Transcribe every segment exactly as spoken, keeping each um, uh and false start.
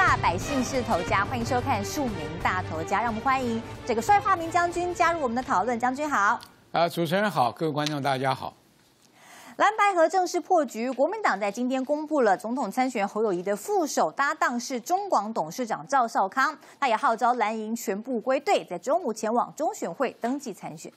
大百姓是头家，欢迎收看《庶民大头家》，让我们欢迎这个帅化民将军加入我们的讨论。将军好，啊，主持人好，各位观众大家好。 蓝白合正式破局，国民党在今天公布了总统参选侯友宜的副手搭档是中广董事长赵少康，他也号召蓝营全部归队，在中午前往中选会登记参选。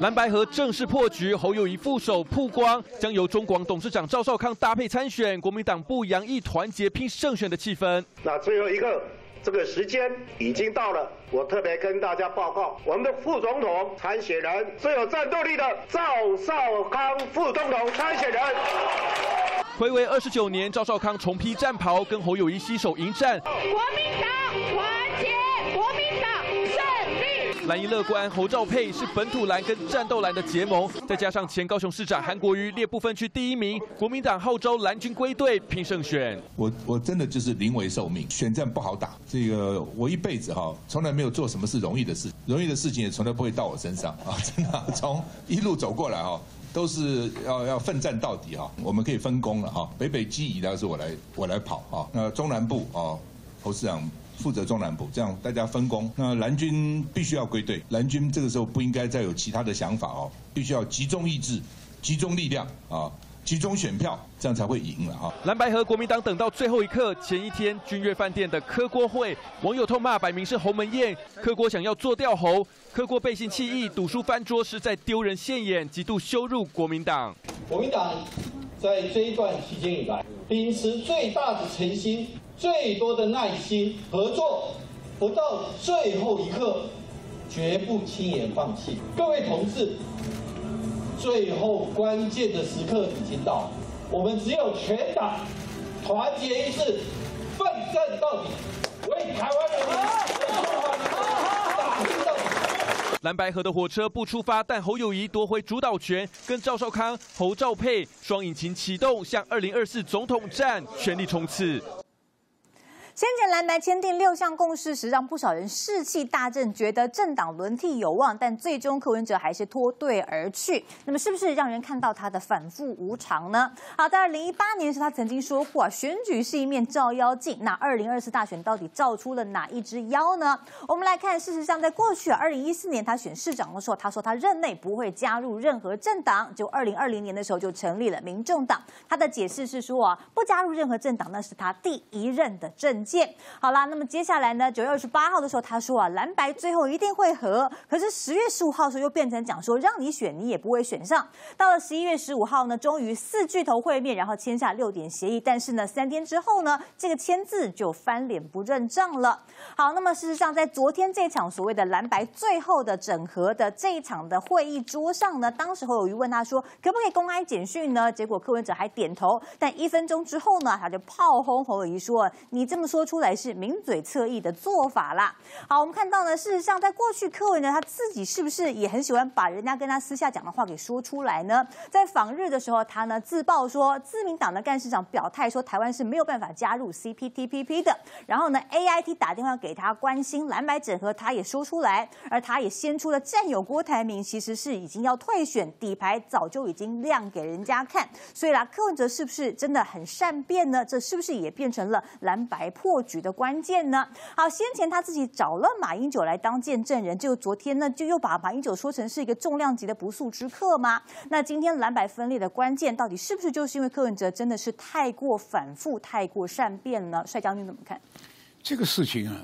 蓝白合正式破局，侯友宜副手曝光，将由中广董事长赵少康搭配参选，国民党不洋溢团结拼胜选的气氛。那最后一个。 这个时间已经到了，我特别跟大家报告，我们的副总统参选人最有战斗力的赵少康副总统参选人。回味二十九年，赵少康重披战袍，跟侯友宜携手迎战。国民党团结，国民党胜利。蓝营乐观，侯兆佩是本土蓝跟战斗蓝的结盟，再加上前高雄市长韩国瑜列部分区第一名，国民党号召蓝军归队拼胜选。我我真的就是临危受命，选战不好打。 这个我一辈子哈，从来没有做什么事容易的事，容易的事情也从来不会到我身上啊！真的、啊，从一路走过来哈，都是要要奋战到底哈。我们可以分工了哈，北北基宜呢是我来我来跑啊，那中南部啊，侯市长负责中南部，这样大家分工。那蓝军必须要归队，蓝军这个时候不应该再有其他的想法哦，必须要集中意志，集中力量啊。 集中选票，这样才会赢了哈。蓝白和国民党等到最后一刻，前一天君悦饭店的柯郭会，网友痛骂摆明是鸿门宴，柯郭想要做掉侯，柯郭背信弃义，赌书翻桌是在丢人现眼，极度羞辱国民党。国民党在这一段期间以来，秉持最大的诚心、最多的耐心合作，不到最后一刻，绝不轻言放弃。各位同志。 最后关键的时刻已经到，我们只有全党团结一致，奋战到底，为台湾人民、为中华民族打拼到底。蓝白合的火车不出发，但侯友宜夺回主导权，跟赵少康、侯兆佩双引擎启动，向二零二四总统战全力冲刺。 先前蓝白签订六项共识时，让不少人士气大振，觉得政党轮替有望，但最终柯文哲还是脱队而去。那么，是不是让人看到他的反复无常呢？好，在二零一八年时，他曾经说过、啊，选举是一面照妖镜。那二零二四大选到底照出了哪一只妖呢？我们来看，事实上，在过去二零一四年他选市长的时候，他说他任内不会加入任何政党。就二零二零年的时候就成立了民众党。他的解释是说啊，不加入任何政党，那是他第一任的政。 好啦，那么接下来呢？ 九月二十八号的时候，他说啊，蓝白最后一定会合。可是十月十五号的时候又变成讲说，让你选你也不会选上。到了十一月十五号呢，终于四巨头会面，然后签下六点协议。但是呢，三天之后呢，这个签字就翻脸不认账了。好，那么事实上，在昨天这场所谓的蓝白最后的整合的这一场的会议桌上呢，当时侯友宜问他说，可不可以公开简讯呢？结果柯文哲还点头，但一分钟之后呢，他就炮轰侯友宜说，你这么说。 说出来是抿嘴侧翼的做法啦。好，我们看到呢，事实上在过去柯文哲他自己是不是也很喜欢把人家跟他私下讲的话给说出来呢？在访日的时候，他呢自曝说，自民党的干事长表态说，台湾是没有办法加入 C P T P P 的。然后呢 ，A I T 打电话给他关心蓝白整合，他也说出来，而他也掀出了战友郭台铭其实是已经要退选，底牌早就已经亮给人家看。所以啦，柯文哲是不是真的很善变呢？这是不是也变成了蓝白？ 破局的关键呢？好，先前他自己找了马英九来当见证人，就昨天呢，就又把马英九说成是一个重量级的不速之客吗？那今天蓝白分裂的关键，到底是不是就是因为柯文哲真的是太过反复、太过善变呢？帅将军怎么看？这个事情啊，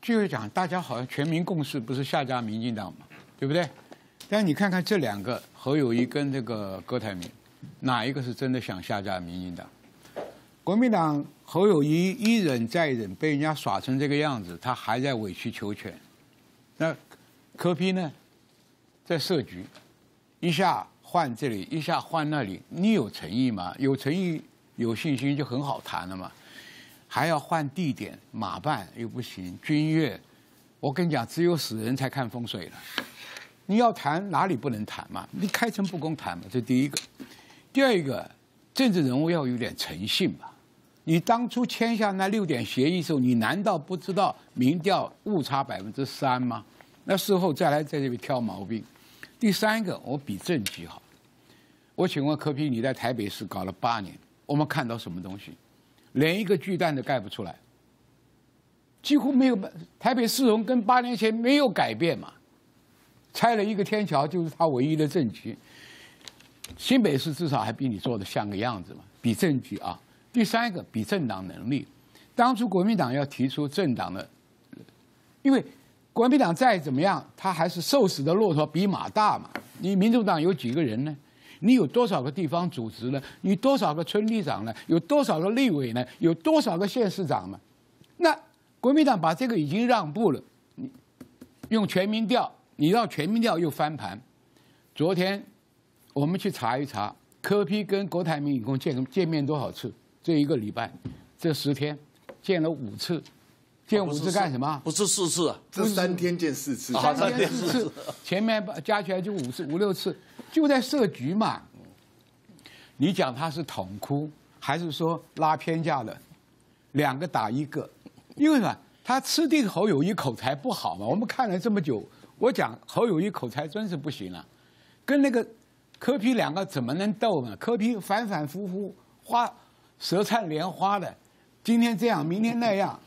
就是讲大家好像全民共识，不是下架民进党嘛，对不对？但你看看这两个侯友宜跟这个郭台铭，哪一个是真的想下架民进党？ 国民党侯友宜一忍再忍，被人家耍成这个样子，他还在委曲求全。那柯 P 呢，在设局，一下换这里，一下换那里。你有诚意吗？有诚意、有信心就很好谈了嘛。还要换地点，马办又不行，君悦，我跟你讲，只有死人才看风水了。你要谈哪里不能谈嘛？你开诚布公谈嘛，这第一个。第二个，政治人物要有点诚信吧。 你当初签下那六点协议的时候，你难道不知道民调误差百分之三吗？那事后再来在这里挑毛病。第三个，我比政绩好。我请问柯 P， 你在台北市搞了八年，我们看到什么东西？连一个巨蛋都盖不出来，几乎没有，台北市容跟八年前没有改变嘛，拆了一个天桥就是他唯一的政绩。新北市至少还比你做的像个样子嘛，比政绩啊。第三个，比政党能力。当初国民党要提出政党的，因为国民党再怎么样，他还是瘦死的骆驼比马大嘛。你民众党有几个人呢？你有多少个地方组织呢？你多少个村里长呢？有多少个立委呢？有多少个县市长呢？那国民党把这个已经让步了，你用全民调，你让全民调又翻盘。昨天我们去查一查，柯 P 跟郭台铭一共见见面多少次？这一个礼拜，这十天见了五次。见五次干什么？不是四次啊，这三天见四次，三天四次，前面加起来就五次五六次，就在设局嘛。你讲他是统哭，还是说拉偏架的？两个打一个，因为呢，他吃定侯友宜口才不好嘛。我们看了这么久，我讲侯友宜口才真是不行啊，跟那个柯 P 两个怎么能斗呢？柯 P 反反复复，花舌灿莲花的，今天这样，明天那样。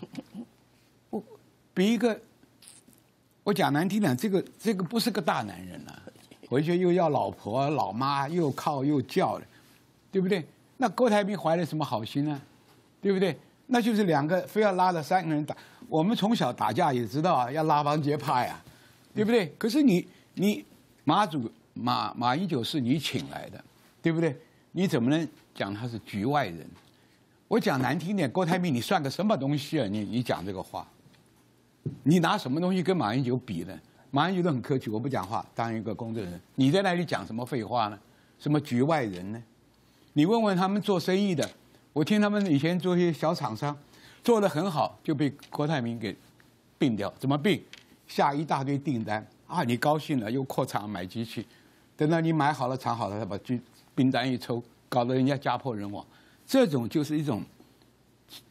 比一个，我讲难听点，这个这个不是个大男人了、啊，回去又要老婆老妈，又靠又叫的，对不对？那郭台铭怀了什么好心呢、啊？对不对？那就是两个非要拉着三个人打。我们从小打架也知道啊，要拉帮结派呀，对不对？可是你你马祖马马英九是你请来的，对不对？你怎么能讲他是局外人？我讲难听点，郭台铭你算个什么东西啊？你你讲这个话。你拿什么东西跟马英九比呢？马英九都很客气，我不讲话，当一个公正人。你在那里讲什么废话呢？什么局外人呢？你问问他们做生意的，我听他们以前做一些小厂商，做得很好，就被郭台铭给并掉。怎么并？下一大堆订单啊！你高兴了，又扩厂买机器，等到你买好了厂好了，他把订单一抽，搞得人家家破人亡。这种就是一种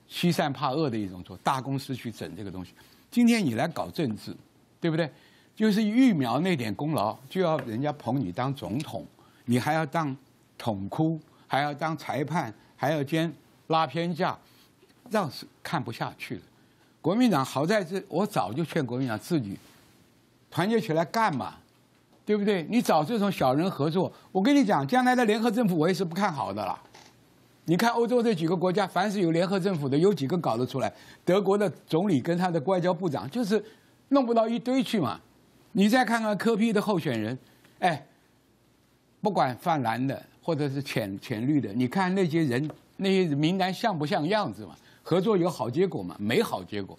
欺善怕恶的一种做，大公司去整这个东西。今天你来搞政治，对不对？就是疫苗那点功劳，就要人家捧你当总统，你还要当统哭，还要当裁判，还要兼拉偏架，让是看不下去了。国民党好在这，我早就劝国民党自己团结起来干嘛，对不对？你找这种小人合作，我跟你讲，将来的联合政府我也是不看好的啦。你看欧洲这几个国家，凡是有联合政府的，有几个搞得出来？德国的总理跟他的外交部长就是弄不到一堆去嘛。你再看看柯 P 的候选人，哎，不管泛蓝的或者是浅浅绿的，你看那些人那些名单像不像样子嘛？合作有好结果嘛？没好结果。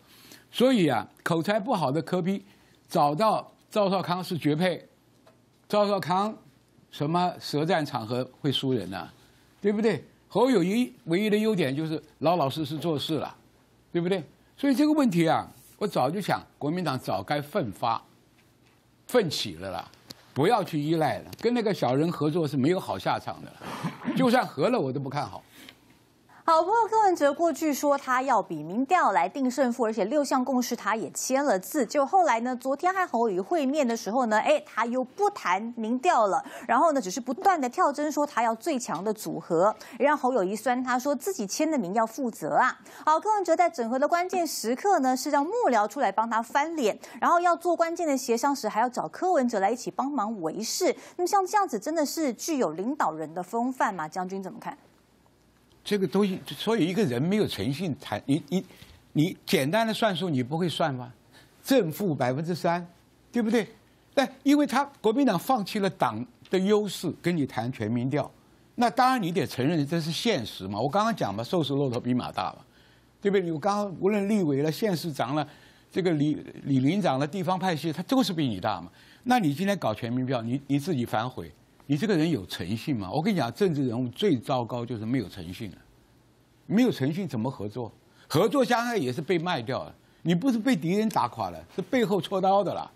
所以啊，口才不好的柯 P 找到赵少康是绝配。赵少康什么舌战场合会输人啊，对不对？侯友宜唯一的优点就是老老实实做事了，对不对？所以这个问题啊，我早就想，国民党早该奋发、奋起了啦，不要去依赖了，跟那个小人合作是没有好下场的了，就算合了我都不看好。好，不过柯文哲过去说他要比民调来定胜负，而且六项共识他也签了字。就后来呢，昨天和侯友宜会面的时候呢，哎，他又不谈民调了，然后呢，只是不断的跳针说他要最强的组合，让侯友宜酸他说自己签的名要负责啊。好，柯文哲在整合的关键时刻呢，是让幕僚出来帮他翻脸，然后要做关键的协商时，还要找柯文哲来一起帮忙维系。那么像这样子，真的是具有领导人的风范吗？将军怎么看？这个东西，所以一个人没有诚信谈你你你简单的算数你不会算吗？正负百分之三，对不对？但因为他国民党放弃了党的优势，跟你谈全民调，那当然你得承认这是现实嘛。我刚刚讲嘛，瘦死骆驼比马大嘛，对不对？我刚刚无论立委了、县市长了、这个李李林长了、地方派系，他都是比你大嘛。那你今天搞全民调，你你自己反悔。你这个人有诚信吗？我跟你讲，政治人物最糟糕就是没有诚信了。没有诚信怎么合作？合作相爱也是被卖掉了。你不是被敌人打垮了，是背后戳刀的啦。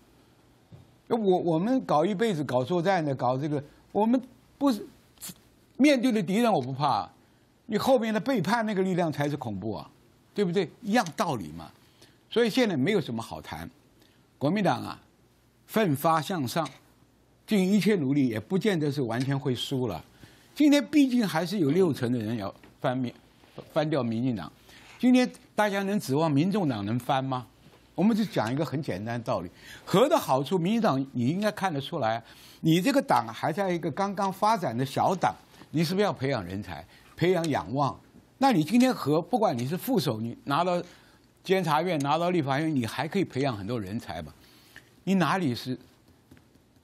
我我们搞一辈子搞作战的，搞这个，我们不是面对的敌人我不怕，你后面的背叛那个力量才是恐怖啊，对不对？一样道理嘛。所以现在没有什么好谈，国民党啊，奋发向上。尽一切努力也不见得是完全会输了，今天毕竟还是有六成的人要翻面，翻掉民进党，今天大家能指望民众党能翻吗？我们就讲一个很简单的道理，和的好处，民进党你应该看得出来，你这个党还在一个刚刚发展的小党，你是不是要培养人才，培养仰望？那你今天和不管你是副手，你拿到监察院，拿到立法院，你还可以培养很多人才吧？你哪里是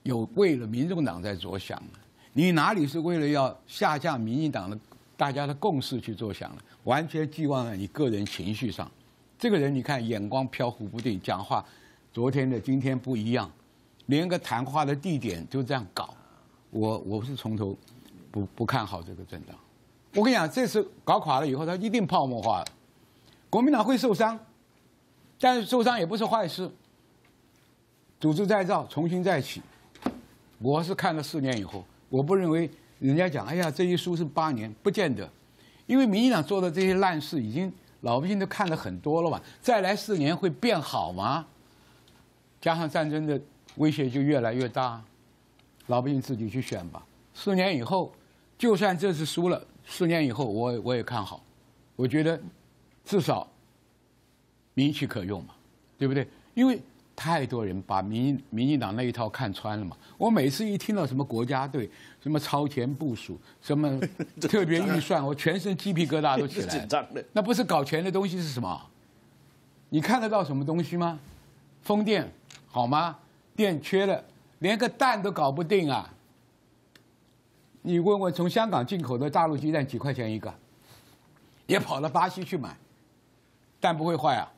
有为了民众党在着想啊？你哪里是为了要下架民进党的大家的共识去着想了？完全寄望在你个人情绪上。这个人你看眼光飘忽不定，讲话昨天的今天不一样，连个谈话的地点就这样搞。我我是从头不不看好这个政党。我跟你讲，这次搞垮了以后，他一定泡沫化了。国民党会受伤，但是受伤也不是坏事。组织再造，重新再起。我是看了四年以后，我不认为人家讲，哎呀，这一输是八年，不见得，因为民进党做的这些烂事，已经老百姓都看了很多了嘛。再来四年会变好吗？加上战争的威胁就越来越大，老百姓自己去选吧。四年以后，就算这次输了，四年以后我我也看好，我觉得至少民气可用嘛，对不对？因为太多人把民民进党那一套看穿了嘛！我每次一听到什么国家队、什么超前部署、什么特别预算，我全身鸡皮疙瘩都起来了。紧张的，那不是搞钱的东西是什么？你看得到什么东西吗？风电好吗？电缺了，连个蛋都搞不定啊！你问问从香港进口的大陆鸡蛋几块钱一个，也跑到巴西去买，蛋不会坏啊，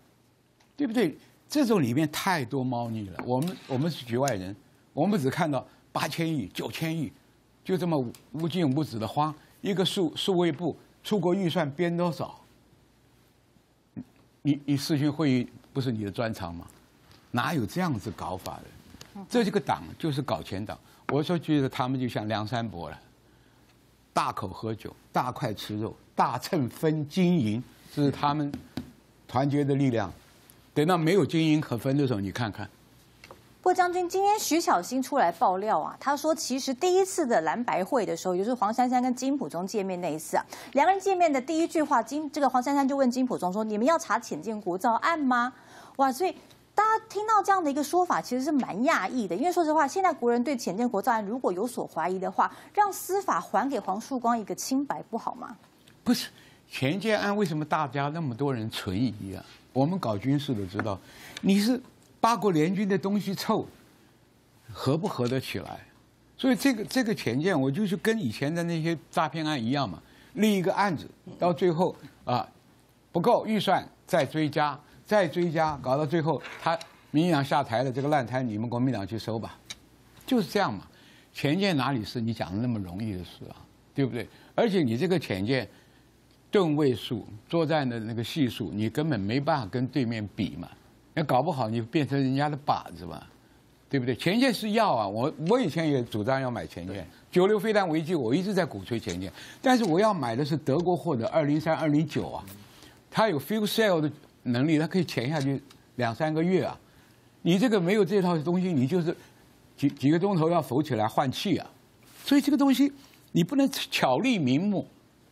对不对？这种里面太多猫腻了，我们我们是局外人，我们只看到八千亿、九千亿，就这么无尽无止的花。一个数数位部出国预算编多少？你你视讯会议不是你的专长吗？哪有这样子搞法的？这这个党就是搞钱党。我说觉得他们就像梁山伯了，大口喝酒，大块吃肉，大秤分金银，这是他们团结的力量。等到没有金银可分的时候，你看看。不过将军，今天徐巧芯出来爆料啊，他说其实第一次的蓝白会的时候，也就是黄珊珊跟金溥聪见面那一次啊，两个人见面的第一句话，金这个黄珊珊就问金溥聪说：“你们要查潜舰国造案吗？”哇，所以大家听到这样的一个说法，其实是蛮讶异的，因为说实话，现在国人对潜舰国造案如果有所怀疑的话，让司法还给黄树光一个清白不好吗？不是潜舰案为什么大家那么多人存疑啊？我们搞军事的知道，你是八国联军的东西臭，合不合得起来？所以这个这个潜舰，我就是跟以前的那些诈骗案一样嘛，立一个案子，到最后啊不够预算再追加，再追加，搞到最后他民进党下台了，这个烂摊你们国民党去收吧，就是这样嘛。潜舰哪里是你讲的那么容易的事啊，对不对？而且你这个潜舰。吨位数、作战的那个系数，你根本没办法跟对面比嘛。那搞不好你变成人家的靶子嘛，对不对？潜舰是要啊，我我以前也主张要买潜舰。九六飞弹危机，我一直在鼓吹潜舰，但是我要买的是德国货的二零三、二零九啊，它有 fuel cell 的能力，它可以潜下去两三个月啊。你这个没有这套东西，你就是几几个钟头要浮起来换气啊。所以这个东西你不能巧立名目。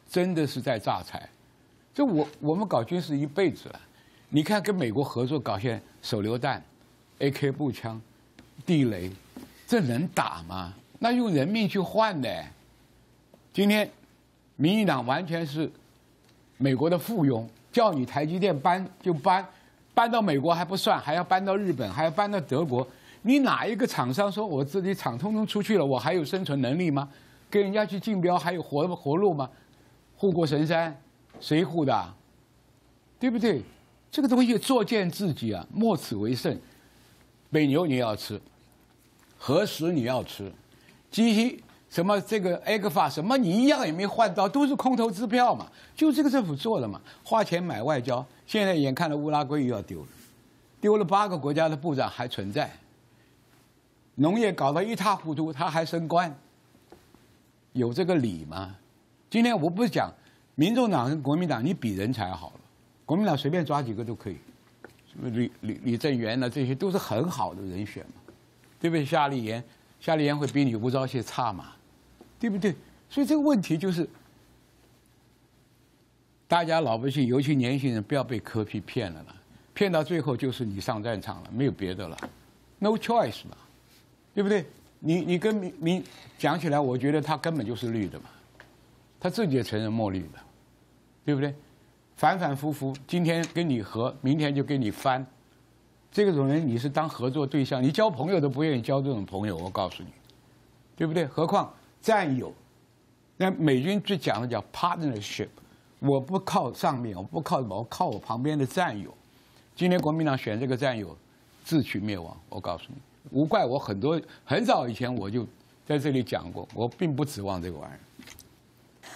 真的是在榨财，这我我们搞军事一辈子了，你看跟美国合作搞些手榴弹、A K 步枪、地雷，这能打吗？那用人命去换的。今天，民进党完全是美国的附庸，叫你台积电搬就搬，搬到美国还不算，还要搬到日本，还要搬到德国。你哪一个厂商说我自己厂通通出去了，我还有生存能力吗？跟人家去竞标还有活活路吗？护国神山，谁护的、啊？对不对？这个东西作践自己啊，莫此为甚。北牛你要吃，核食你要吃，鸡西什么这个 A G F A 什么你一样也没换到，都是空头支票嘛。就这个政府做的嘛，花钱买外交。现在眼看着乌拉圭又要丢了，丢了八个国家的部长还存在，农业搞得一塌糊涂，他还升官，有这个理吗？今天我不是讲，民众党跟国民党你比人才好了，国民党随便抓几个都可以，什么李李李正元呢、啊，这些都是很好的人选嘛，对不对？夏立言，夏立言会比你吴钊燮差嘛，对不对？所以这个问题就是，大家老百姓，尤其年轻人，不要被科批骗了了，骗到最后就是你上战场了，没有别的了 ，no choice 嘛，对不对？你你跟民民讲起来，我觉得他根本就是绿的嘛，他自己也承认墨绿的，对不对？反反复复，今天跟你和，明天就跟你翻，这种人你是当合作对象，你交朋友都不愿意交这种朋友，我告诉你，对不对？何况战友，那美军最讲的叫 partnership。 我不靠上面，我不靠什么，我靠我旁边的战友。今天国民党选这个战友，自取灭亡。我告诉你，无怪我很多很早以前我就在这里讲过，我并不指望这个玩意儿。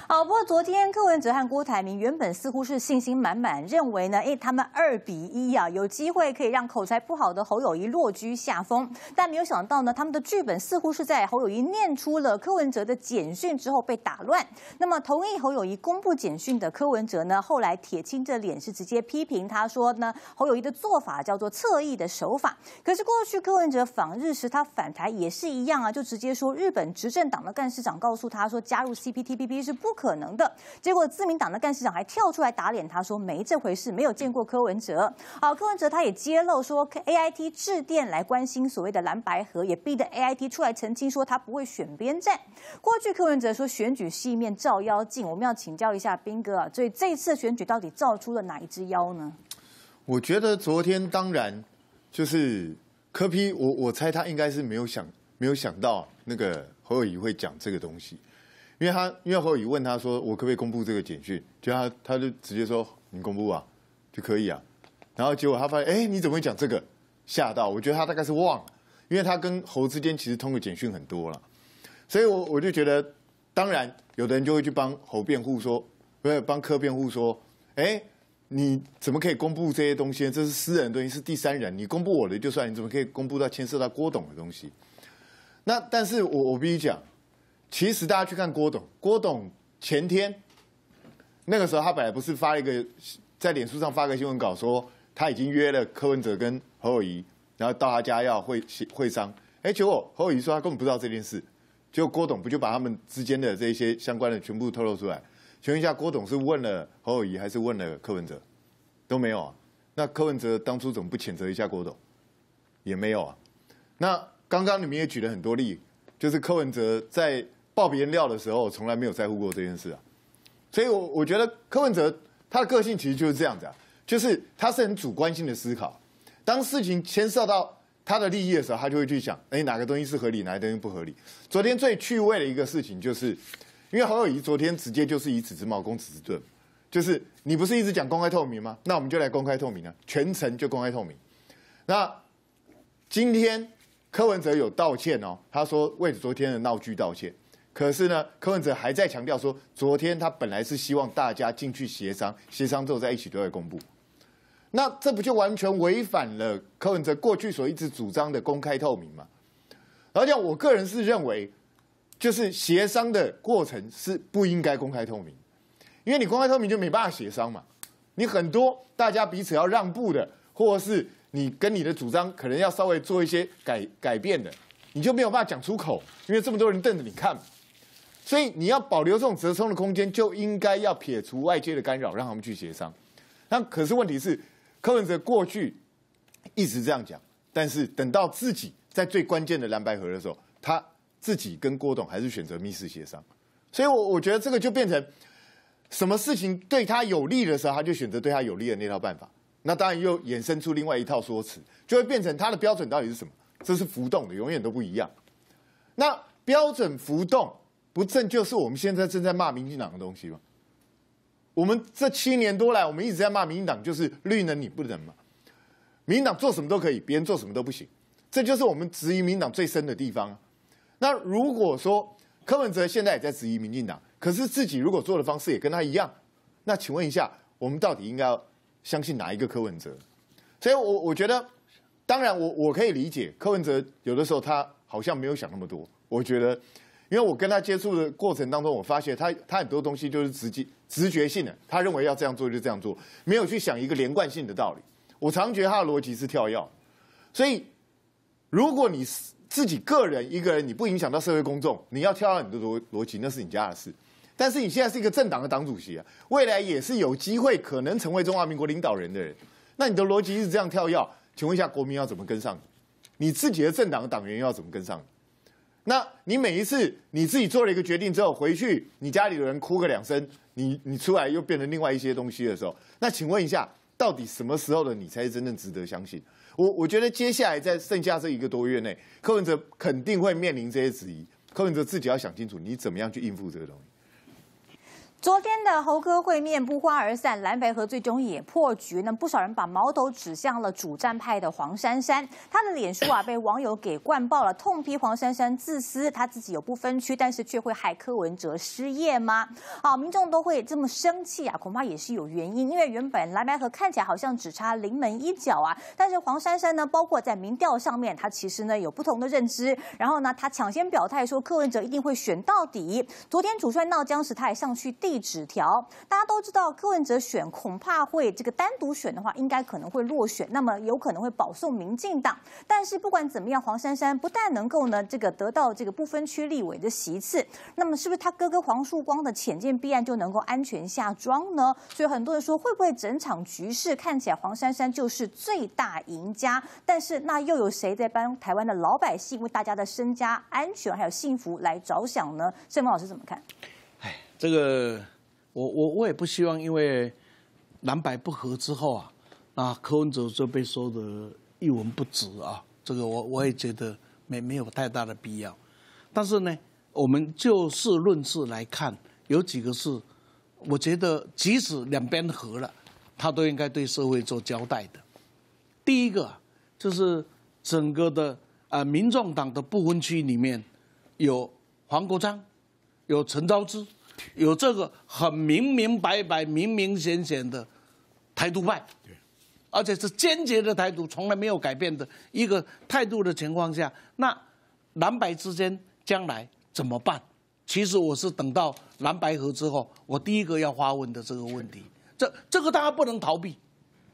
好，不过昨天柯文哲和郭台铭原本似乎是信心满满，认为呢，因为他们二比一啊，有机会可以让口才不好的侯友宜落居下风。但没有想到呢，他们的剧本似乎是在侯友宜念出了柯文哲的简讯之后被打乱。那么同意侯友宜公布简讯的柯文哲呢，后来铁青着脸是直接批评他说呢，侯友宜的做法叫做侧翼的手法。可是过去柯文哲访日时，他反台也是一样啊，就直接说日本执政党的干事长告诉他说，加入 C P T P P 是不可能的。 可能的结果，自民党的干事长还跳出来打脸，他说没这回事，没有见过柯文哲。好，柯文哲他也揭露说 ，A I T 致电来关心所谓的蓝白合，也逼得 A I T 出来澄清说他不会选边站。过去柯文哲说选举是一面照妖镜，我们要请教一下彬哥啊，所以这一次选举到底照出了哪一只妖呢？我觉得昨天当然就是柯 P， 我我猜他应该是没有想没有想到那个侯友宜会讲这个东西。 因为他，因为侯友宜问他说：“我可不可以公布这个简讯？”就他，他就直接说：“你公布啊，就可以啊。”然后结果他发现，哎，你怎么会讲这个？吓到！我觉得他大概是忘了，因为他跟侯之间其实通过简讯很多了，所以我我就觉得，当然有的人就会去帮侯辩护说，不是帮柯辩护说，哎，你怎么可以公布这些东西？这是私人东西，是第三人，你公布我的就算，你怎么可以公布到牵涉到郭董的东西？那但是我我必须讲。 其实大家去看郭董，郭董前天那个时候，他本来不是发了一个在脸书上发个新闻稿说，说他已经约了柯文哲跟侯友宜，然后到他家要会会商。哎，结果侯友宜说他根本不知道这件事，结果郭董不就把他们之间的这些相关的全部透露出来？请问一下，郭董是问了侯友宜还是问了柯文哲？都没有啊。那柯文哲当初怎么不谴责一下郭董？也没有啊。那刚刚你们也举了很多例，就是柯文哲在 爆别人料的时候，从来没有在乎过这件事啊，所以我，我我觉得柯文哲他的个性其实就是这样子啊，就是他是很主观性的思考，当事情牵涉到他的利益的时候，他就会去想，哎，哪个东西是合理，哪个东西不合理。昨天最趣味的一个事情，就是因为侯友宜昨天直接就是以子之矛攻子之盾，就是你不是一直讲公开透明吗？那我们就来公开透明啊，全程就公开透明。那今天柯文哲有道歉哦，他说为昨天的闹剧道歉。 可是呢，柯文哲还在强调说，昨天他本来是希望大家进去协商，协商之后在一起对外公布。那这不就完全违反了柯文哲过去所一直主张的公开透明吗？而且我个人是认为，就是协商的过程是不应该公开透明，因为你公开透明就没办法协商嘛。你很多大家彼此要让步的，或是你跟你的主张可能要稍微做一些改改变的，你就没有办法讲出口，因为这么多人瞪着你看嘛。 所以你要保留这种折冲的空间，就应该要撇除外界的干扰，让他们去协商。那可是问题是，柯文哲过去一直这样讲，但是等到自己在最关键的蓝白合的时候，他自己跟郭董还是选择密室协商。所以我，我我觉得这个就变成什么事情对他有利的时候，他就选择对他有利的那套办法。那当然又衍生出另外一套说辞，就会变成他的标准到底是什么？这是浮动的，永远都不一样。那标准浮动 不正就是我们现在正在骂民进党的东西吗？我们这七年多来，我们一直在骂民进党，就是绿能你不能嘛。民进党做什么都可以，别人做什么都不行，这就是我们质疑民进党最深的地方啊。那如果说柯文哲现在也在质疑民进党，可是自己如果做的方式也跟他一样，那请问一下，我们到底应该要相信哪一个柯文哲？所以我，我我觉得，当然我我可以理解柯文哲有的时候他好像没有想那么多，我觉得。 因为我跟他接触的过程当中，我发现他他很多东西就是直接直觉性的，他认为要这样做就这样做，没有去想一个连贯性的道理。我常觉得他的逻辑是跳跃，所以如果你自己个人一个人你不影响到社会公众，你要跳跃很多逻逻辑，那是你家的事。但是你现在是一个政党的党主席啊，未来也是有机会可能成为中华民国领导人的人。那你的逻辑是这样跳跃，请问一下国民要怎么跟上你？你自己的政党的党员要怎么跟上你？那你每一次你自己做了一个决定之后，回去你家里的人哭个两声，你你出来又变成另外一些东西的时候，那请问一下，到底什么时候的你才是真正值得相信？ 我我觉得接下来在剩下这一个多月内，柯文哲肯定会面临这些质疑。柯文哲自己要想清楚，你怎么样去应付这个东西。昨天的侯柯会面不欢而散，蓝白合最终也破局。那不少人把矛头指向了主战派的黄珊珊，她的脸书啊被网友给灌爆了，痛批黄珊珊自私，她自己有不分区，但是却会害柯文哲失业吗？啊，民众都会这么生气啊，恐怕也是有原因，因为原本蓝白合看起来好像只差临门一脚啊，但是黄珊珊呢，包括在民调上面，她其实呢有不同的认知，然后呢，她抢先表态说柯文哲一定会选到底。昨天主帅闹僵时，她还上去递纸条。大家都知道柯文哲选恐怕会这个单独选的话，应该可能会落选，那么有可能会保送民进党。但是不管怎么样，黄珊珊不但能够呢这个得到这个不分区立委的席次，那么是不是她哥哥黄树光的潜舰弊案就能够安全下庄呢？所以很多人说，会不会整场局势看起来黄珊珊就是最大赢家？但是那又有谁在帮台湾的老百姓为大家的身家安全还有幸福来着想呢？盛峰老师怎么看？哎，这个我我我也不希望，因为蓝白不合之后啊，啊柯文哲就被说的一文不值啊。这个我我也觉得没没有太大的必要。但是呢，我们就事论事来看，有几个事。 我觉得，即使两边合了，他都应该对社会做交代的。第一个就是整个的啊，民众党的不分区里面有黄国昌，有陈昭之，有这个很明明白白、明明显显的台独派，而且是坚决的台独，从来没有改变的一个态度的情况下，那蓝白之间将来怎么办？ 其实我是等到蓝白合之后，我第一个要发问的这个问题，这这个大家不能逃避，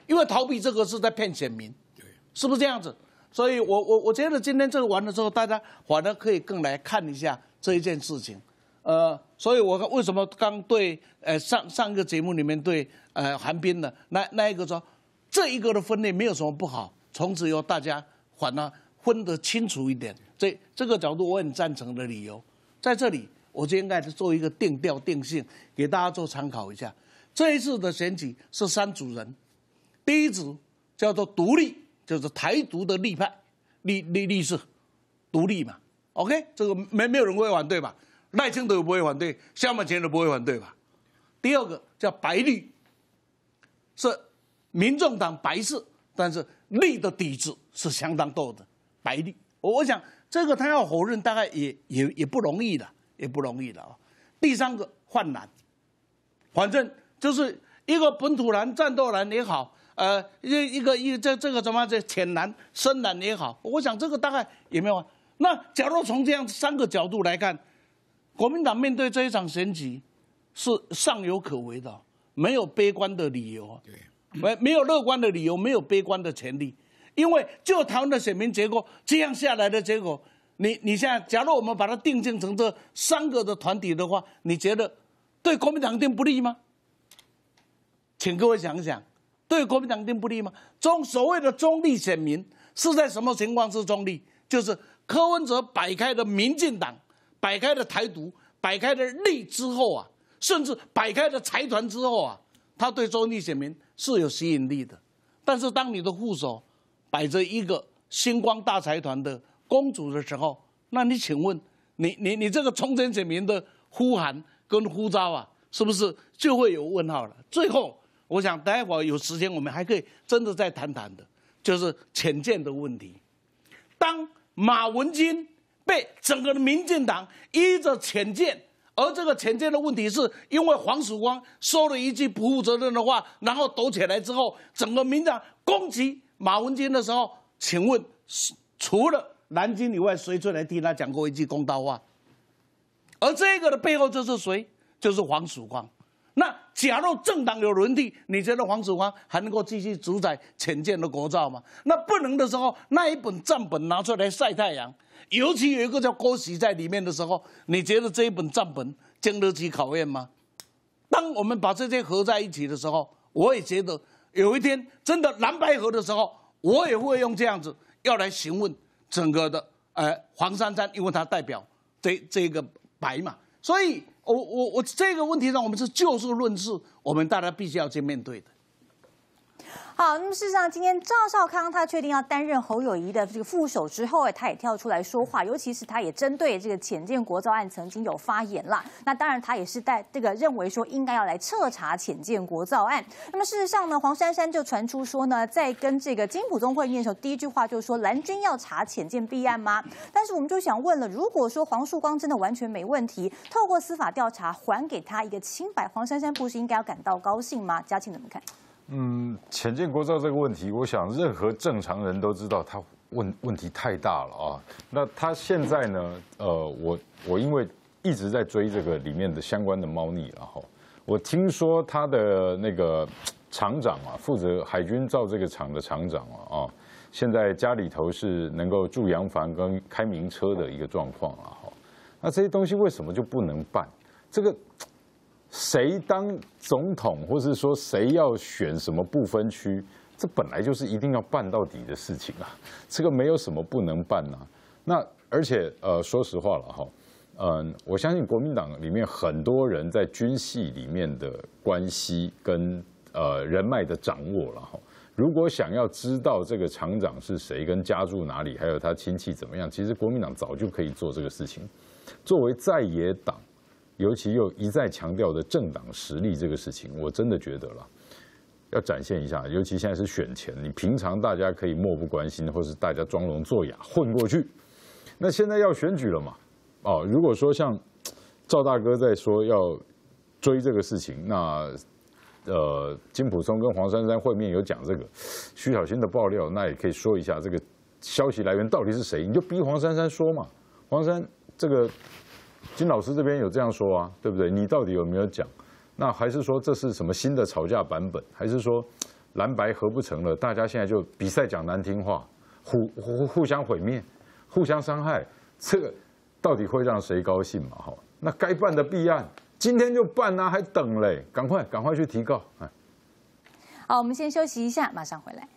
因为逃避这个是在骗选民，是不是这样子？所以我我我觉得今天这个完了之后，大家反而可以更来看一下这一件事情，呃，所以我为什么刚对呃上上一个节目里面对呃韩冰的那那一个说，这一个的分裂没有什么不好，从此以后大家反而分得清楚一点，这这个角度我很赞成的理由在这里。 我今天开始做一个定调定性，给大家做参考一下。这一次的选举是三组人，第一组叫做独立，就是台独的立派，立立立是独立嘛 ，OK， 这个没没有人会反对吧？赖清德不会反对，萧美琴都不会反对吧？第二个叫白绿，是民众党白色，但是绿的底子是相当多的，白绿。我我想这个他要否认，大概也也也不容易的。 也不容易了啊！第三个泛蓝，反正就是一个本土蓝、战斗蓝也好，呃，一一个一这这个什么这浅蓝、深蓝也好，我想这个大概也没有。那假如从这样三个角度来看，国民党面对这一场选举是尚有可为的，没有悲观的理由，没没有乐观的理由，没有悲观的权利，因为就台湾的选民结构这样下来的结果。 你你现在，假如我们把它定性成这三个的团体的话，你觉得对国民党一定不利吗？请各位想想，对国民党一定不利吗？中所谓的中立选民是在什么情况是中立？就是柯文哲摆开的民进党、摆开的台独、摆开的绿之后啊，甚至摆开的财团之后啊，他对中立选民是有吸引力的。但是当你的副手摆着一个星光大财团的。 公主的时候，那你请问，你你你这个重整选民的呼喊跟呼召啊，是不是就会有问号了？最后，我想待会儿有时间，我们还可以真的再谈谈的，就是潜舰的问题。当马文君被整个的民进党依着潜舰，而这个潜舰的问题是因为黄曙光说了一句不负责任的话，然后抖起来之后，整个民进党攻击马文君的时候，请问除了 南京以外，谁出来替他讲过一句公道话？而这个的背后就是谁？就是黄曙光。那假如政党有轮替，你觉得黄曙光还能够继续主宰浅见的国造吗？那不能的时候，那一本账本拿出来晒太阳，尤其有一个叫郭玺在里面的时候，你觉得这一本账本？经得起考验吗？当我们把这些合在一起的时候，我也觉得有一天真的蓝白合的时候，我也会用这样子要来询问整个的呃黄珊珊，因为他代表这这个白嘛，所以我我我这个问题上我们是就事论事，我们大家必须要去面对的。 好，那么事实上，今天赵少康他确定要担任侯友宜的这个副手之后，哎，他也跳出来说话，尤其是他也针对这个潜舰国造案曾经有发言啦。那当然，他也是带这个认为说应该要来彻查潜舰国造案。那么事实上呢，黄珊珊就传出说呢，在跟这个金溥聪会面的时候，第一句话就说蓝军要查潜舰弊案吗？但是我们就想问了，如果说黄树光真的完全没问题，透过司法调查还给他一个清白，黄珊珊不是应该要感到高兴吗？嘉庆怎么看？ 嗯，潜舰国造这个问题，我想任何正常人都知道，他问问题太大了啊。那他现在呢？呃，我我因为一直在追这个里面的相关的猫腻，然后我听说他的那个厂长啊，负责海军造这个厂的厂长啊，啊，现在家里头是能够住洋房跟开名车的一个状况了哈。那这些东西为什么就不能办？这个。 谁当总统，或是说谁要选什么不分区，这本来就是一定要办到底的事情啊。这个没有什么不能办啊。那而且呃，说实话了哈，嗯，我相信国民党里面很多人在军系里面的关系跟呃人脉的掌握了哈。如果想要知道这个厂长是谁，跟家住哪里，还有他亲戚怎么样，其实国民党早就可以做这个事情。作为在野党。 尤其又一再强调的政党实力这个事情，我真的觉得啦，要展现一下。尤其现在是选前，你平常大家可以漠不关心，或是大家装聋作哑混过去。那现在要选举了嘛？哦，如果说像赵大哥在说要追这个事情，那呃金溥聪跟黄珊珊会面有讲这个，徐小新的爆料，那也可以说一下这个消息来源到底是谁，你就逼黄珊珊说嘛。黄珊这个。 金老师这边有这样说啊，对不对？你到底有没有讲？那还是说这是什么新的吵架版本？还是说蓝白合不成了？大家现在就比赛讲难听话，互互互相毁灭，互相伤害，这个到底会让谁高兴嘛？哈，那该办的弊案今天就办啊，还等嘞？赶快赶快去提告！哎，好，我们先休息一下，马上回来。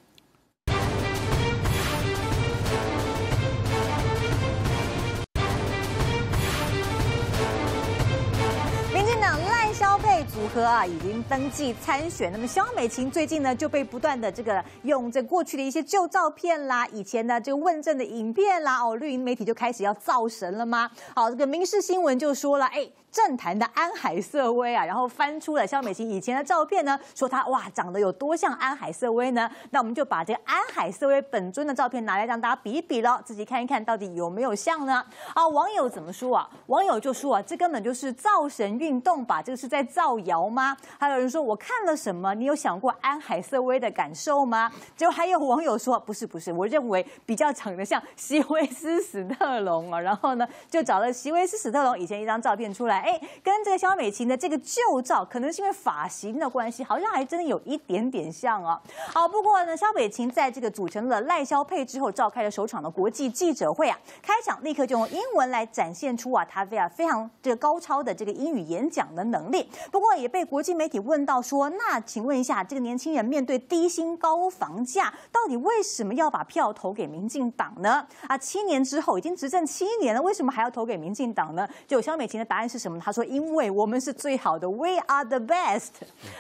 组合啊，已经登记参选。那么萧美琴最近呢就被不断的这个用这过去的一些旧照片啦，以前呢这个问政的影片啦，哦，绿营媒体就开始要造神了吗？好，这个民视新闻就说了，哎，政坛的安海瑟薇啊，然后翻出了萧美琴以前的照片呢，说她哇长得有多像安海瑟薇呢？那我们就把这个安海瑟薇本尊的照片拿来让大家比一比咯，自己看一看到底有没有像呢？啊，网友怎么说啊？网友就说啊，这根本就是造神运动吧，这个是在造。 谣吗？还有人说我看了什么？你有想过安海瑟薇的感受吗？就还有网友说不是不是，我认为比较长得像席维斯史特龙啊。然后呢，就找了席维斯史特龙以前一张照片出来，哎，跟这个萧美琴的这个旧照，可能是因为发型的关系，好像还真的有一点点像哦。好，不过呢，萧美琴在这个组成了赖萧配之后，召开了首场的国际记者会啊，开场立刻就用英文来展现出啊，她非常非常这个高超的这个英语演讲的能力。不过。 也被国际媒体问到说，那请问一下，这个年轻人面对低薪高房价，到底为什么要把票投给民进党呢？啊，七年之后已经执政七年了，为什么还要投给民进党呢？就萧美琴的答案是什么？她说：“因为我们是最好的 ，We are the best。”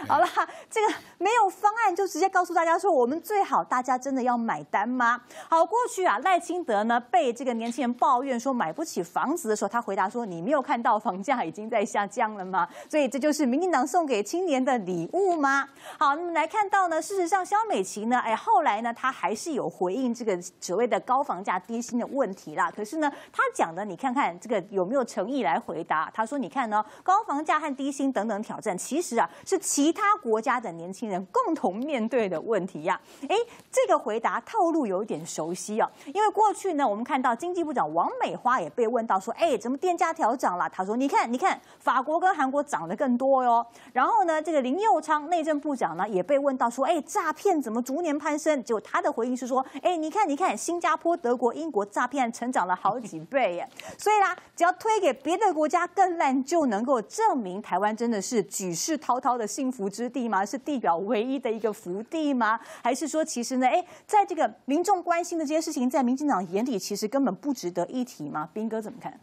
好了，这个没有方案就直接告诉大家说我们最好，大家真的要买单吗？好，过去啊，赖清德呢被这个年轻人抱怨说买不起房子的时候，他回答说：“你没有看到房价已经在下降了吗？”所以这就是民。 民进党送给青年的礼物吗？好，那么来看到呢，事实上萧美琴呢，哎，后来呢，她还是有回应这个所谓的高房价低薪的问题啦。可是呢，她讲的，你看看这个有没有诚意来回答？她说：“你看呢，高房价和低薪等等挑战，其实啊，是其他国家的年轻人共同面对的问题呀、啊。”哎，这个回答套路有点熟悉哦，因为过去呢，我们看到经济部长王美花也被问到说：“哎，怎么电价调涨了？”她说：“你看，你看，法国跟韩国涨得更多哟。” 然后呢，这个林右昌内政部长呢也被问到说，哎，诈骗怎么逐年攀升？结果他的回应是说，哎，你看，你看，新加坡、德国、英国诈骗成长了好几倍耶。所以啦，只要推给别的国家更赖案就能够证明台湾真的是举世滔滔的幸福之地吗？是地表唯一的一个福地吗？还是说，其实呢，哎，在这个民众关心的这些事情，在民进党眼里其实根本不值得一提吗？彬哥怎么看？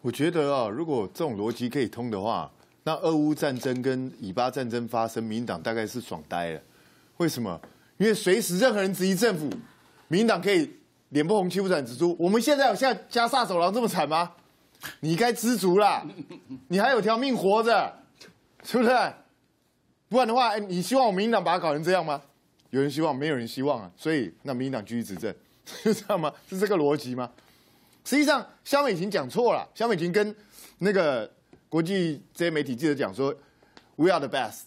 我觉得啊，如果这种逻辑可以通的话，那俄乌战争跟以巴战争发生，民党大概是爽呆了。为什么？因为随时任何人质疑政府，民党可以脸不红气不喘指出：我们现在有像加萨走廊这么惨吗？ 你该知足啦，你还有条命活着，是不是？不然的话，你希望我们民进党把它搞成这样吗？有人希望，没有人希望啊。所以，那民进党继续执政，是这样吗？是这个逻辑吗？实际上，萧美琴讲错了。萧美琴跟那个国际这些媒体记者讲说 ，We are the best，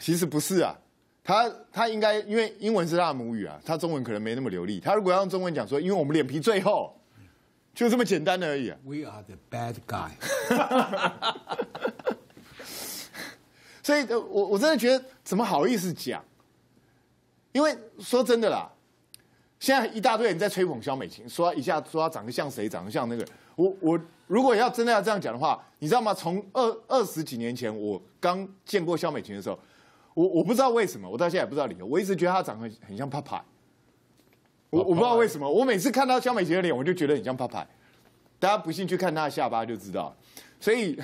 其实不是啊。他他应该因为英文是他的母语啊，他中文可能没那么流利。他如果要用中文讲说，因为我们脸皮最厚。 就这么简单而已、啊。We are the bad guy 所以，我我真的觉得怎么好意思讲？因为说真的啦，现在一大堆人在吹捧萧美琴，说一下说她长得像谁，长得像那个。我我如果要真的要这样讲的话，你知道吗？从二二十几年前我刚见过萧美琴的时候，我我不知道为什么，我到现在也不知道理由，我一直觉得她长得很像 Popeye。 我我不知道为什么，我每次看到萧美琴的脸，我就觉得很像帕派。大家不信去看她的下巴就知道。所以，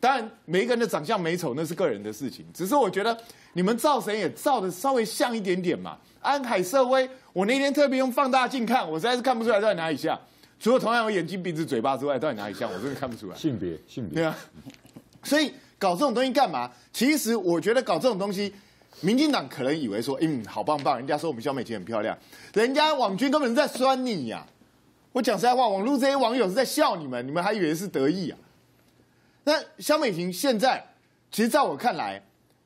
当然每一个人的长相美丑那是个人的事情，只是我觉得你们造神也造的稍微像一点点嘛。安海瑟薇，我那天特别用放大镜看，我实在是看不出来到底哪里像。除了同样有眼睛、鼻子、嘴巴之外，到底哪里像，我真的看不出来。性别，性别。对啊。所以搞这种东西干嘛？其实我觉得搞这种东西。 民进党可能以为说，嗯，好棒棒，人家说我们萧美琴很漂亮，人家网军根本是在酸你呀、啊。我讲实在话，网络这些网友是在笑你们，你们还以为是得意啊？那萧美琴现在，其实在我看来，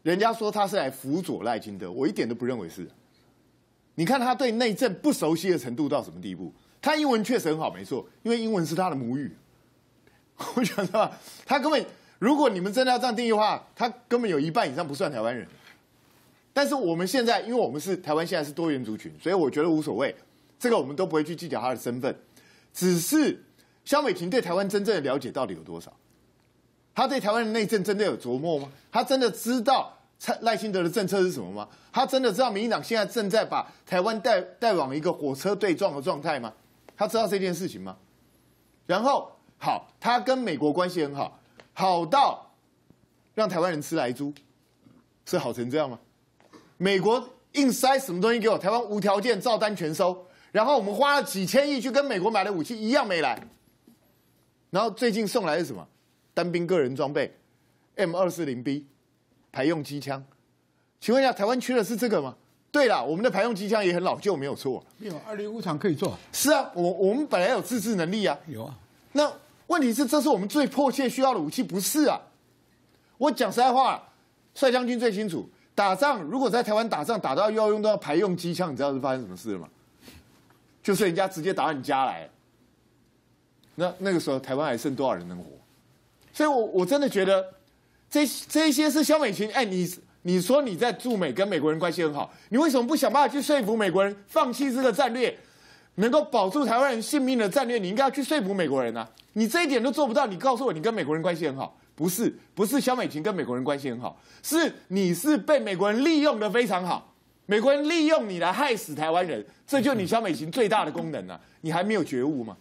人家说她是来辅佐赖清德，我一点都不认为是。你看她对内政不熟悉的程度到什么地步？她英文确实很好，没错，因为英文是她的母语。我讲实话，她根本，如果你们真的要这样定义的话，她根本有一半以上不算台湾人。 但是我们现在，因为我们是台湾，现在是多元族群，所以我觉得无所谓，这个我们都不会去计较他的身份。只是萧美琴对台湾真正的了解到底有多少？他对台湾的内政真的有琢磨吗？他真的知道赖清德的政策是什么吗？他真的知道民进党现在正在把台湾带带往一个火车对撞的状态吗？他知道这件事情吗？然后好，他跟美国关系很好，好到让台湾人吃莱猪，是好成这样吗？ 美国硬塞什么东西给我，台湾无条件照单全收，然后我们花了几千亿去跟美国买的武器一样没来，然后最近送来是什么？单兵个人装备 M 二四零 B 排用机枪，请问一下，台湾缺的是这个吗？对啦，我们的排用机枪也很老旧，没有错。没有二零五厂可以做。是啊，我我们本来有自制能力啊。有啊。那问题是，这是我们最迫切需要的武器，不是啊？我讲实在话，帅将军最清楚。 打仗如果在台湾打仗打到又要用到排用机枪，你知道是发生什么事了吗？就是人家直接打到你家来了。那那个时候台湾还剩多少人能活？所以我，我我真的觉得这这些是萧美琴。哎、欸，你你说你在驻美跟美国人关系很好，你为什么不想办法去说服美国人放弃这个战略，能够保住台湾人性命的战略？你应该要去说服美国人啊！你这一点都做不到，你告诉我你跟美国人关系很好。 不是，不是萧美琴跟美国人关系很好，是你是被美国人利用的非常好，美国人利用你来害死台湾人，这就是你萧美琴最大的功能啊！你还没有觉悟吗？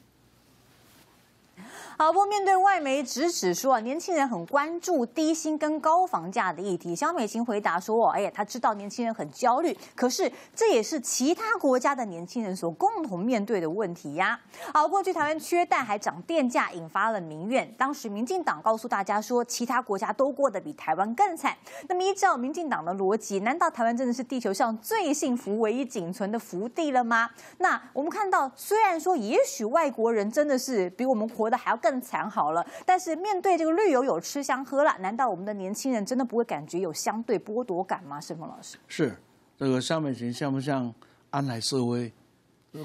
好，不过面对外媒直指说啊，年轻人很关注低薪跟高房价的议题，萧美琴回答说：“哎呀，她知道年轻人很焦虑，可是这也是其他国家的年轻人所共同面对的问题呀。”好，过去台湾缺蛋还涨电价，引发了民怨。当时民进党告诉大家说，其他国家都过得比台湾更惨。那么依照民进党的逻辑，难道台湾真的是地球上最幸福、唯一仅存的福地了吗？那我们看到，虽然说也许外国人真的是比我们活得还要更。 更惨好了，但是面对这个绿油油吃香喝辣，难道我们的年轻人真的不会感觉有相对剥夺感吗？盛峰老师是这个萧美琴像不像安海瑟薇，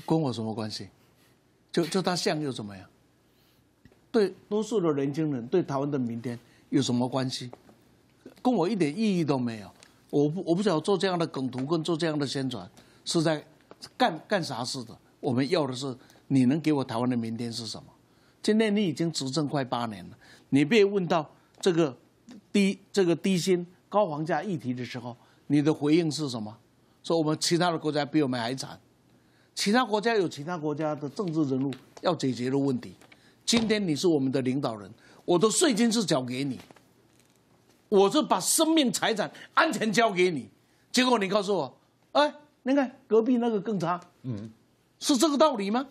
跟我什么关系？就就她像又怎么样？对多数的年轻人，对台湾的明天有什么关系？跟我一点意义都没有。我不我不想做这样的梗图跟做这样的宣传，是在干干啥事的？我们要的是你能给我台湾的明天是什么？现在你已经执政快八年了，你被问到这个低这个低薪高房价议题的时候，你的回应是什么？说我们其他的国家比我们还惨，其他国家有其他国家的政治人物要解决的问题。今天你是我们的领导人，我的税金是缴给你，我是把生命财产安全交给你，结果你告诉我，哎，你看隔壁那个更差，嗯，是这个道理吗？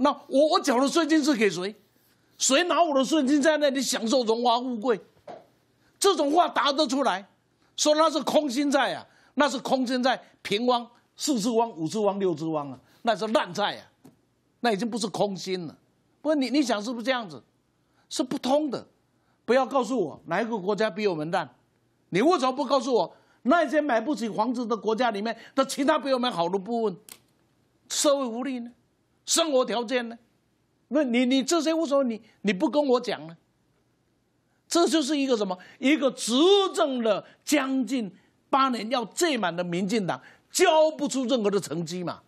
那我我缴的税金是给谁？谁拿我的税金在那里享受荣华富贵？这种话答得出来，说那是空心菜啊，那是空心菜，平汪、四只汪、五只汪、六只汪啊，那是烂菜啊，那已经不是空心了。不是你你想是不是这样子？是不通的。不要告诉我哪一个国家比我们烂，你为什么不告诉我那些买不起房子的国家里面的其他比我们好的部分？社会福利呢？生活条件呢？那你你这些为什么你你不跟我讲呢？这就是一个什么？一个执政了将近八年要届满的民进党交不出任何的成绩嘛。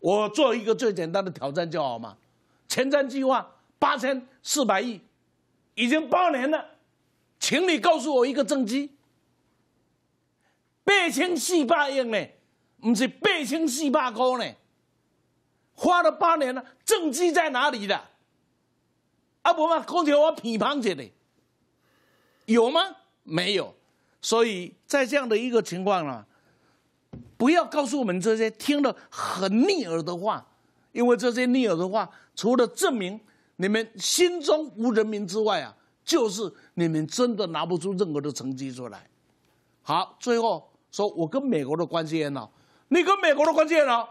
我做一个最简单的挑战就好嘛。前瞻计划八千四百亿，已经八年了，请你告诉我一个政绩。八千四百亿呢，不是八千四百块呢。花了八年了，政绩在哪里了？啊，不嘛，刚才我批判着嘞，有吗？没有。所以在这样的一个情况呢，不要告诉我们这些听了很逆耳的话，因为这些逆耳的话，除了证明你们心中无人民之外啊，就是你们真的拿不出任何的成绩出来。好，最后说我跟美国的关系很好，你跟美国的关系很好。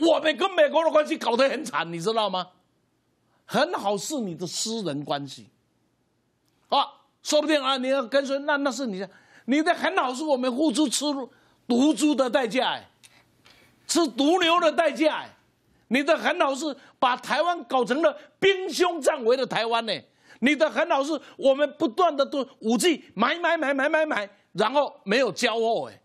我们跟美国的关系搞得很惨，你知道吗？很好是你的私人关系，啊，说不定啊，你要跟随那那是你的，你的很好是我们付出吃毒猪的代价，哎，吃毒牛的代价，哎，你的很好是把台湾搞成了兵凶战危的台湾呢，你的很好是我们不断的对武器买买买买买买，然后没有交货，哎，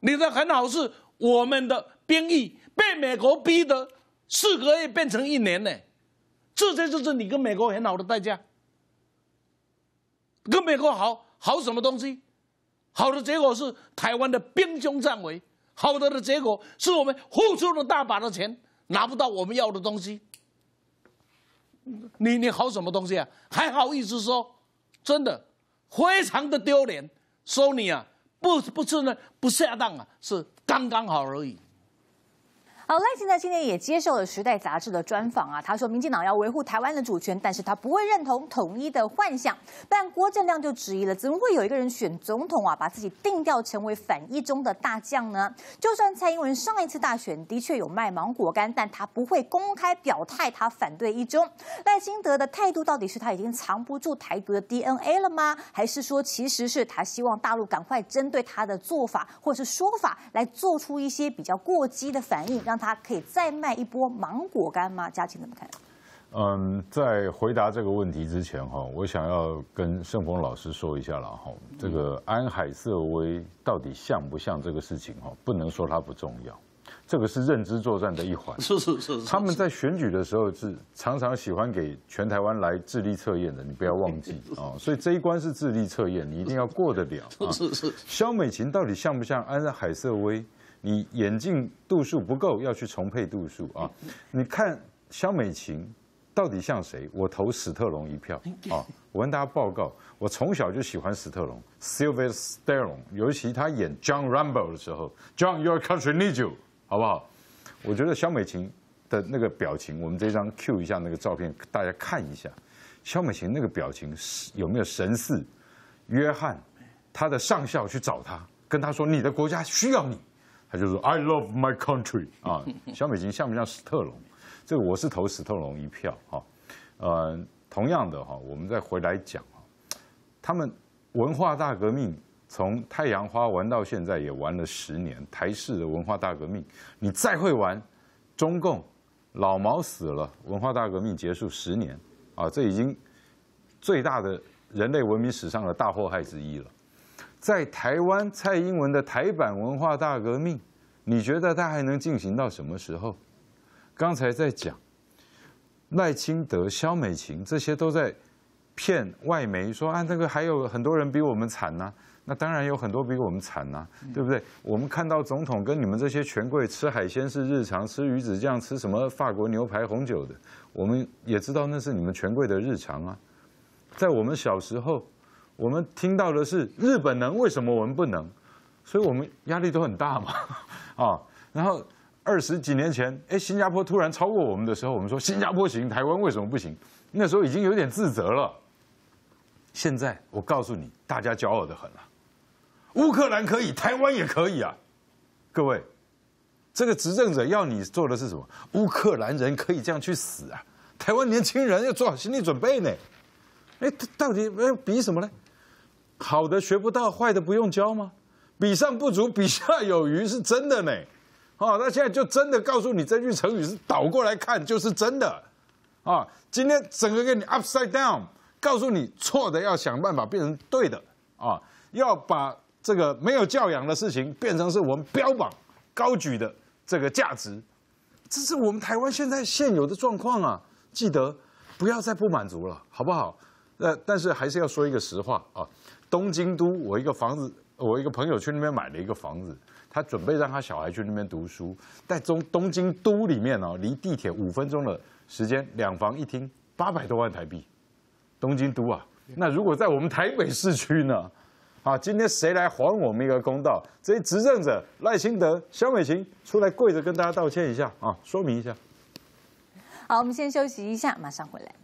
你的很好是我们的。兵役被美国逼得四个月变成一年呢，这些就是你跟美国很好的代价。跟美国好好什么东西？好的结果是台湾的兵凶战危，好的的结果是我们付出了大把的钱拿不到我们要的东西。你你好什么东西啊？还好意思说？真的非常的丢脸。说你啊，不不是呢不下当啊，是刚刚好而已。好，赖清德今天也接受了《时代》杂志的专访啊，他说民进党要维护台湾的主权，但是他不会认同统一的幻想。但郭正亮就质疑了，怎么会有一个人选总统啊，把自己定调成为反一中的大将呢？就算蔡英文上一次大选的确有卖芒果干，但他不会公开表态他反对一中。赖清德的态度到底是他已经藏不住台独的 D N A 了吗？还是说其实是他希望大陆赶快针对他的做法或是说法来做出一些比较过激的反应，让他可以再卖一波芒果干吗？家晴怎么看？嗯，在回答这个问题之前哈，我想要跟盛峰老师说一下了哈。这个安海瑟薇到底像不像这个事情哈？不能说它不重要，这个是认知作战的一环。是是是。他们在选举的时候是常常喜欢给全台湾来智力测验的，你不要忘记啊。所以这一关是智力测验，你一定要过得了。是是。萧美琴到底像不像安海瑟薇？你眼镜度数不够，要去重配度数啊！你看萧美琴到底像谁？我投史特龙一票啊！我跟大家报告，我从小就喜欢史特龙 ，Sylvester Stallone， 尤其他演 John Rambo 的时候 ，John Your Country Need You， 好不好？我觉得萧美琴的那个表情，我们这张 Q 一下那个照片，大家看一下，萧美琴那个表情有没有神似约翰？他的上校去找他，跟他说：“你的国家需要你。”他就说 "I love my country" 啊，萧美琴像不像史特龙？这个我是投史特龙一票哈。呃，同样的哈，我们再回来讲哈，他们文化大革命从太阳花玩到现在也玩了十年，台式的文化大革命，你再会玩，中共老毛死了，文化大革命结束十年啊，这已经最大的人类文明史上的大祸害之一了。在台湾，蔡英文的台版文化大革命，你觉得它还能进行到什么时候？刚才在讲，赖清德、萧美琴这些都在骗外媒说啊，那个还有很多人比我们惨呐。那当然有很多比我们惨呐，对不对？我们看到总统跟你们这些权贵吃海鲜是日常，吃鱼子酱、吃什么法国牛排、红酒的，我们也知道那是你们权贵的日常啊。在我们小时候，我们听到的是日本能，为什么我们不能？所以我们压力都很大嘛，啊，然后。 二十几年前，哎，新加坡突然超过我们的时候，我们说新加坡行，台湾为什么不行？那时候已经有点自责了。现在我告诉你，大家骄傲得很了。乌克兰可以，台湾也可以啊！各位，这个执政者要你做的是什么？乌克兰人可以这样去死啊！台湾年轻人要做好心理准备呢。哎，到底要比什么呢？好的学不到，坏的不用教吗？比上不足，比下有余，是真的呢。 哦，那现在就真的告诉你，这句成语是倒过来看就是真的，啊，今天整个给你 upside down， 告诉你错的要想办法变成对的，啊，要把这个没有教养的事情变成是我们标榜高举的这个价值，这是我们台湾现在现有的状况啊，记得不要再不满足了，好不好？呃，但是还是要说一个实话啊，东京都我一个房子，我一个朋友去那边买了一个房子。 他准备让他小孩去那边读书，在中东京都里面哦，离地铁五分钟的时间，两房一厅，八百多万台币。东京都啊，那如果在我们台北市区呢？啊，今天谁来还我们一个公道？这些执政者赖清德、萧美琴出来跪着跟大家道歉一下啊，说明一下。好，我们先休息一下，马上回来。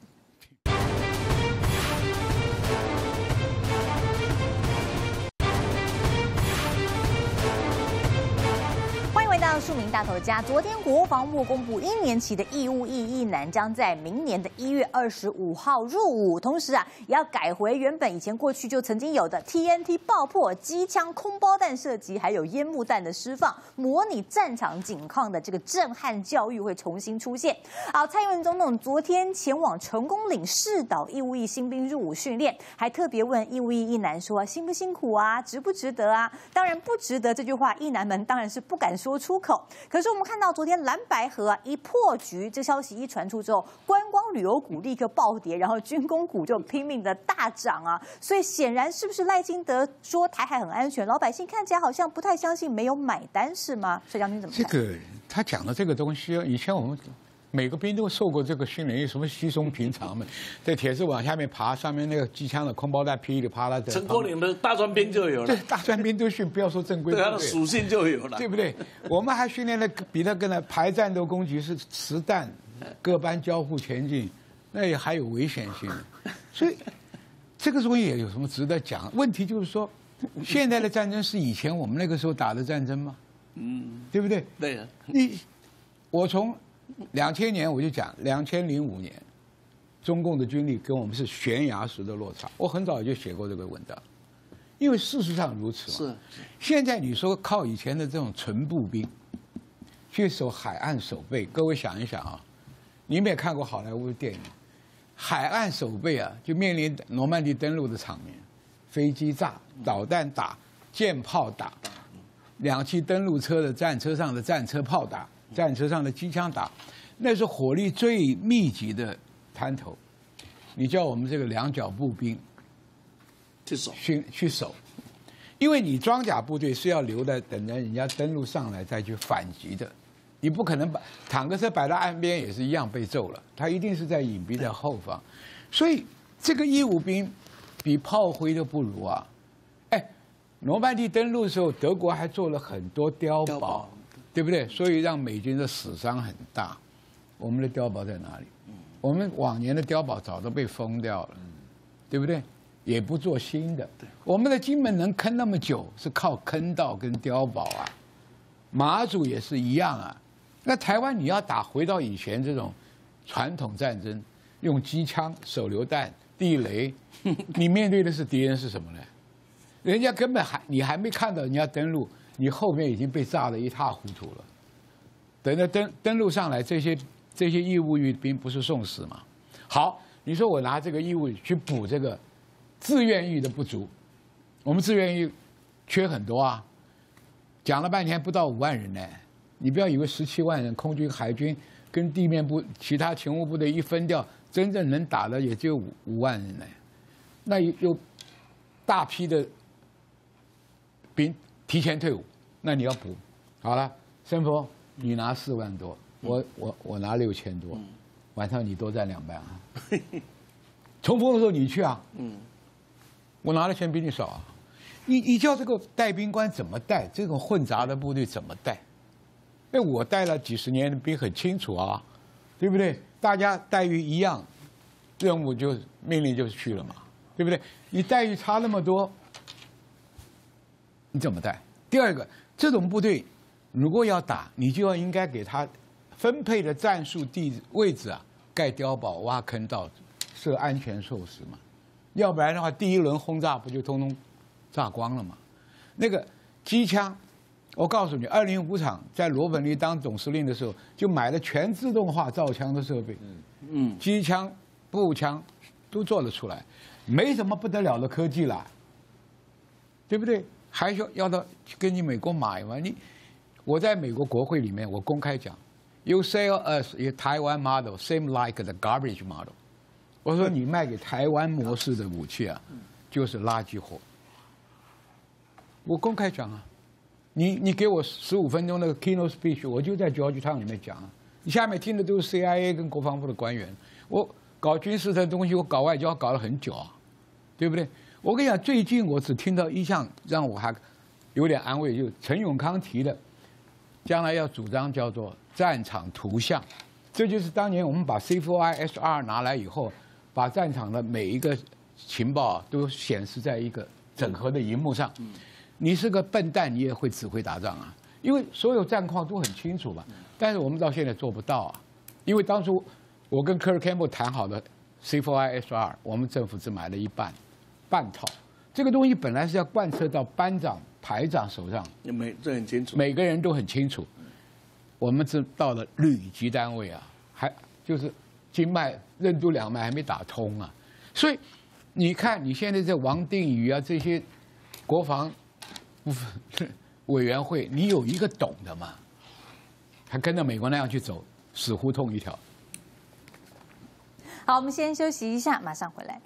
庶民大头家，昨天国防部公布，一年期的义务役役男将在明年的一月二十五号入伍，同时啊，也要改回原本以前过去就曾经有的 T N T 爆破、机枪、空包弹射击，还有烟幕弹的释放，模拟战场景况的这个震撼教育会重新出现。好，蔡英文总统昨天前往成功岭市岛义务役新兵入伍训练，还特别问义务役役男说辛不辛苦啊，值不值得啊？当然不值得这句话，役男们当然是不敢说出。 口，可是我们看到昨天蓝白合啊一破局，这消息一传出之后，观光旅游股立刻暴跌，然后军工股就拼命的大涨啊！所以显然是不是赖清德说台海很安全，老百姓看起来好像不太相信，没有买单是吗？所以将军怎么看？这个他讲的这个东西，以前我们每个兵都受过这个训练，有什么稀松平常嘛？在铁丝网下面爬，上面那个机枪的空包弹噼里啪啦的。成功岭的大专兵就有了。对，大专兵都训，不要说正规。对，它的属性就有了，对不对？我们还训练了比那个呢，排战斗攻击是实弹，各班交互前进，那也还有危险性。所以这个东西也有什么值得讲？问题就是说，现在的战争是以前我们那个时候打的战争吗？嗯，对不对？对呀。你我从。 两千年我就讲，两千零五年，中共的军力跟我们是悬崖式的落差。我很早就写过这个文章，因为事实上如此嘛。是。现在你说靠以前的这种纯步兵去守海岸守备，各位想一想啊，你们也看过好莱坞电影，海岸守备啊，就面临诺曼底登陆的场面，飞机炸，导弹打，舰炮打，两栖登陆车的战车上的战车炮打。 战车上的机枪打，那是火力最密集的滩头。你叫我们这个两脚步兵去守，去去守，因为你装甲部队是要留在等着人家登陆上来再去反击的，你不可能把坦克车摆到岸边也是一样被揍了，他一定是在隐蔽在后方。所以这个义务兵比炮灰都不如啊！哎，诺曼底登陆的时候，德国还做了很多碉堡。 对不对？所以让美军的死伤很大。我们的碉堡在哪里？我们往年的碉堡早都被封掉了，对不对？也不做新的。我们的金门能坑那么久，是靠坑道跟碉堡啊。马祖也是一样啊。那台湾你要打回到以前这种传统战争，用机枪、手榴弹、地雷，你面对的是敌人是什么呢？人家根本还你还没看到人家登陆。 你后面已经被炸得一塌糊涂了，等着登登陆上来，这些这些义务役兵不是送死吗？好，你说我拿这个义务去补这个自愿役的不足，我们自愿役缺很多啊，讲了半天不到五万人呢，你不要以为十七万人空军海军跟地面部其他勤务部队一分掉，真正能打的也就五五万人呢。那又大批的兵提前退伍，那你要补。好了，申峰，你拿四万多，我我我拿六千多，晚上你多占两万啊。冲锋的时候你去啊，嗯，我拿的钱比你少啊。你你叫这个带兵官怎么带？这种混杂的部队怎么带？ 哎，我带了几十年的兵很清楚啊，对不对？大家待遇一样，任务就命令就去了嘛，对不对？你待遇差那么多，你怎么带？第二个，这种部队如果要打，你就要应该给他分配的战术地位置啊，盖碉堡、挖坑道、设安全措施嘛，要不然的话，第一轮轰炸不就通通炸光了嘛？那个机枪。 我告诉你，二零五厂在罗本利当总司令的时候，就买了全自动化造枪的设备，嗯，机枪、步枪都做得出来，没什么不得了的科技啦，对不对？还需要到跟你美国买嘛？你我在美国国会里面，我公开讲 ，You sell us a Taiwan model, same like the garbage model。我说你卖给台湾模式的武器啊，就是垃圾货。我公开讲啊。 你你给我十五分钟那个 keynote speech， 我就在 Georgetown 里面讲啊。你下面听的都是 C I A 跟国防部的官员。我搞军事的东西，我搞外交搞了很久啊，对不对？我跟你讲，最近我只听到一项让我还有点安慰，就是陈永康提的，将来要主张叫做战场图像。这就是当年我们把 C 四 I S R 拿来以后，把战场的每一个情报啊都显示在一个整合的荧幕上。嗯 你是个笨蛋，你也会指挥打仗啊！因为所有战况都很清楚嘛。但是我们到现在做不到啊，因为当初我跟科尔坎布谈好的 C 四 I S R， 我们政府只买了一半，半套。这个东西本来是要贯彻到班长、排长手上，每这很清楚，每个人都很清楚。我们只到了旅级单位啊，还就是经脉、任督两脉还没打通啊。所以你看，你现在在王定宇啊这些国防。 部分委员会，你有一个懂的吗？还跟着美国那样去走，死胡同一条。好，我们先休息一下，马上回来。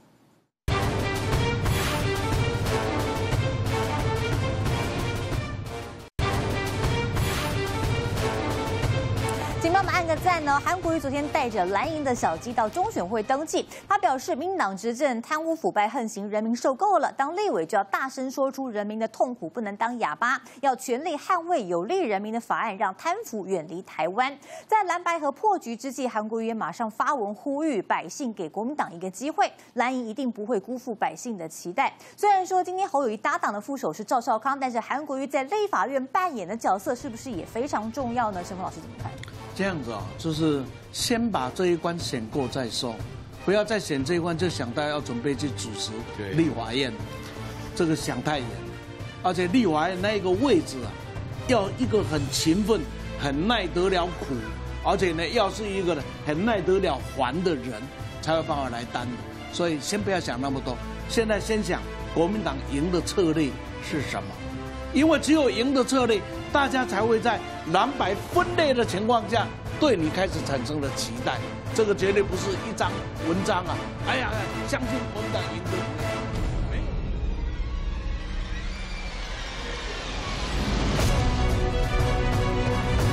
请帮我们按个赞哦！韩国瑜昨天带着蓝营的小鸡到中选会登记，他表示，民进党执政贪污腐败横行，人民受够了，当立委就要大声说出人民的痛苦，不能当哑巴，要全力捍卫有利人民的法案，让贪腐远离台湾。在蓝白合破局之际，韩国瑜也马上发文呼吁百姓给国民党一个机会，蓝营一定不会辜负百姓的期待。虽然说今天侯友宜搭档的副手是赵少康，但是韩国瑜在立法院扮演的角色是不是也非常重要呢？申峰老师怎么看？ 这样子啊、哦，就是先把这一关选过再说，不要再选这一关就想到要准备去主持立法院，这个想太远，而且立法院那一个位置啊，要一个很勤奋、很耐得了苦，而且呢，要是一个很耐得了烦的人，才有办法来担。所以先不要想那么多，现在先想国民党赢的策略是什么。 因为只有赢的策略，大家才会在蓝白分裂的情况下对你开始产生了期待。这个绝对不是一张文章啊！哎呀，相信国民党赢的。